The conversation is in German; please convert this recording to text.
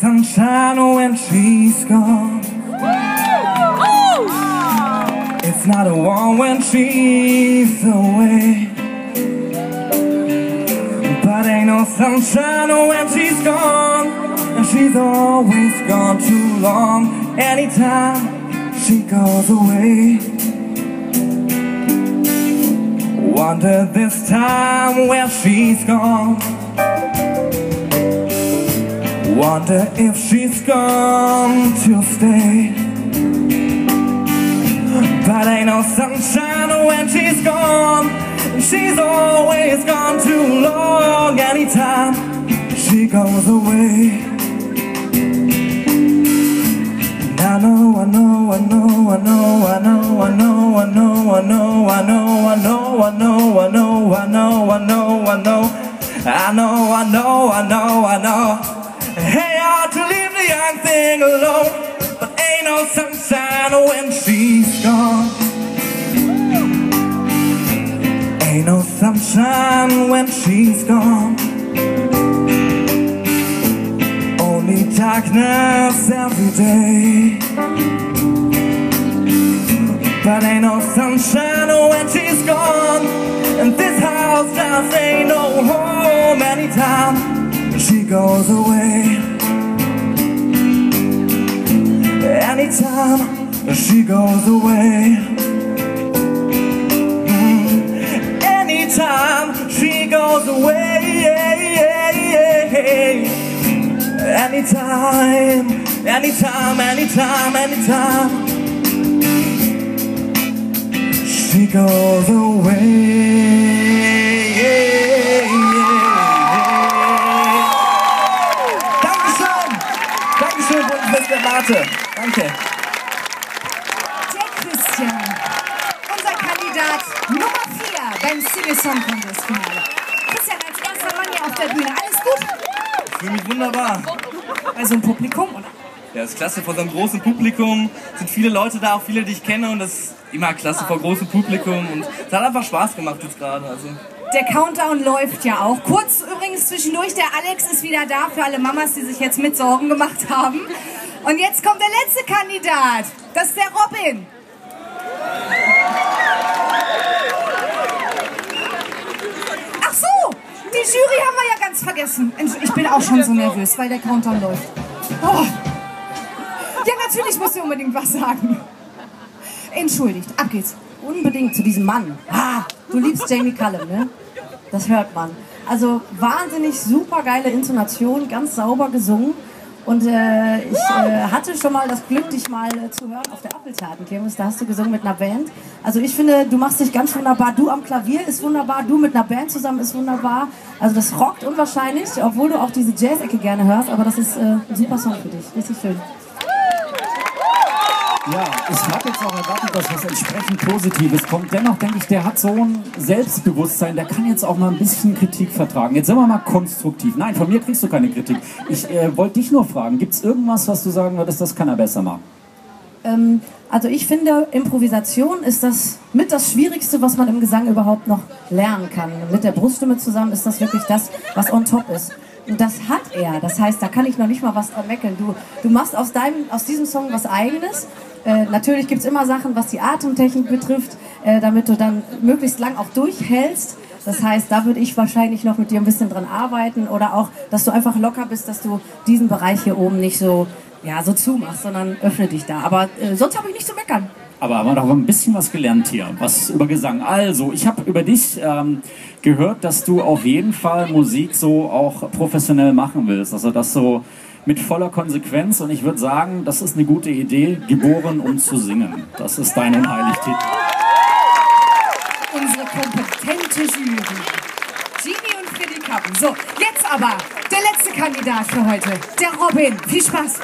sunshine when she's gone. It's not a warm when she's away, but ain't no sunshine when she's gone. And she's always gone too long. Anytime she goes away, wonder this time where she's gone. Wonder if she's gone to stay. But ain't no sunshine when she's gone. She's always gone too long. Anytime she goes away. And I know, I know, I know, I know, I know, I know, I know, I know, I know, I know, I know, I know, I know, I know, I know, I know, I know, I know, I know. Hey, I ought to leave the young thing alone, but ain't no sunshine when she's gone. Ain't no sunshine when she's gone. Only darkness every day. But ain't no sunshine when she's gone. And this house just ain't no home anytime she goes away. Anytime she goes away. Anytime she goes away. Anytime, anytime, anytime, anytime she goes away. Warte, danke. Der Christian, unser Kandidat Nummer 4 beim Single-Song-Contest-Finale. Christian, als erster Mann hier auf der Bühne, alles gut? Ich fühle mich wunderbar. Bei so einem Publikum, oder? Ja, das ist klasse, vor so einem großen Publikum sind viele Leute da, auch viele, die ich kenne, und das ist immer klasse vor großem Publikum, und es hat einfach Spaß gemacht jetzt gerade, also. Der Countdown läuft ja auch. Kurz übrigens zwischendurch, der Alex ist wieder da für alle Mamas, die sich jetzt mit Sorgen gemacht haben. Und jetzt kommt der letzte Kandidat. Das ist der Robin. Ach so, die Jury haben wir ja ganz vergessen. Ich bin auch schon so nervös, weil der Countdown läuft. Oh. Ja, natürlich musst du unbedingt was sagen. Entschuldigt, ab geht's. Unbedingt zu diesem Mann. Ah, du liebst Jamie Cullum, ne? Das hört man. Also wahnsinnig super geile Intonation, ganz sauber gesungen. Und ich hatte schon mal das Glück, dich mal zu hören auf der Appeltaten-Gemus. Da hast du gesungen mit einer Band. Also ich finde, du machst dich ganz wunderbar. Du am Klavier ist wunderbar, du mit einer Band zusammen ist wunderbar. Also das rockt unwahrscheinlich, obwohl du auch diese Jazz-Ecke gerne hörst. Aber das ist ein super Song für dich. Richtig schön. Ja, ich habe jetzt auch erwartet, dass was entsprechend Positives kommt. Dennoch denke ich, der hat so ein Selbstbewusstsein, der kann jetzt auch mal ein bisschen Kritik vertragen. Jetzt sind wir mal konstruktiv. Nein, von mir kriegst du keine Kritik. Ich wollte dich nur fragen, gibt es irgendwas, was du sagen würdest, das kann er besser machen? Also ich finde, Improvisation ist das mit das Schwierigste, was man im Gesang überhaupt noch lernen kann. Mit der Bruststimme zusammen ist das wirklich das, was on top ist. Und das hat er. Das heißt, da kann ich noch nicht mal was dran meckeln. Du machst aus diesem Song was Eigenes. Natürlich gibt es immer Sachen, was die Atemtechnik betrifft, damit du dann möglichst lang auch durchhältst. Das heißt, da würde ich wahrscheinlich noch mit dir ein bisschen dran arbeiten. Oder auch, dass du einfach locker bist, dass du diesen Bereich hier oben nicht so, ja, so zumachst, sondern öffne dich da. Aber sonst habe ich nicht zu meckern. Aber haben wir doch ein bisschen was gelernt hier, was über Gesang. Also, ich habe über dich gehört, dass du auf jeden Fall Musik so auch professionell machen willst. Also das so mit voller Konsequenz. Und ich würde sagen, das ist eine gute Idee, geboren um zu singen. Das ist dein Heiligtitel. Unsere kompetente Jury. Gini und Freddy Kappen. So, jetzt aber der letzte Kandidat für heute, der Robin. Viel Spaß.